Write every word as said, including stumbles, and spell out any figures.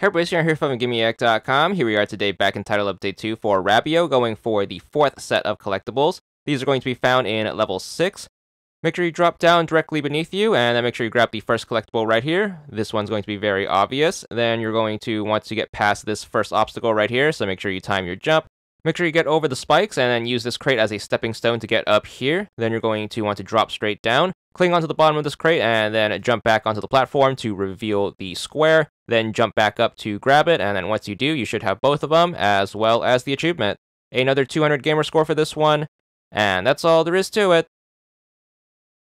Hey everybody, it's John here from VidGamiac dot com. Here we are today back in title update two for Rabio, going for the fourth set of collectibles. These are going to be found in level six. Make sure you drop down directly beneath you, and then make sure you grab the first collectible right here. This one's going to be very obvious. Then you're going to want to get past this first obstacle right here, so make sure you time your jump. Make sure you get over the spikes, and then use this crate as a stepping stone to get up here. Then you're going to want to drop straight down, cling onto the bottom of this crate, and then jump back onto the platform to reveal the square. Then jump back up to grab it, and then once you do, you should have both of them, as well as the achievement. Another two hundred gamer score for this one, and that's all there is to it.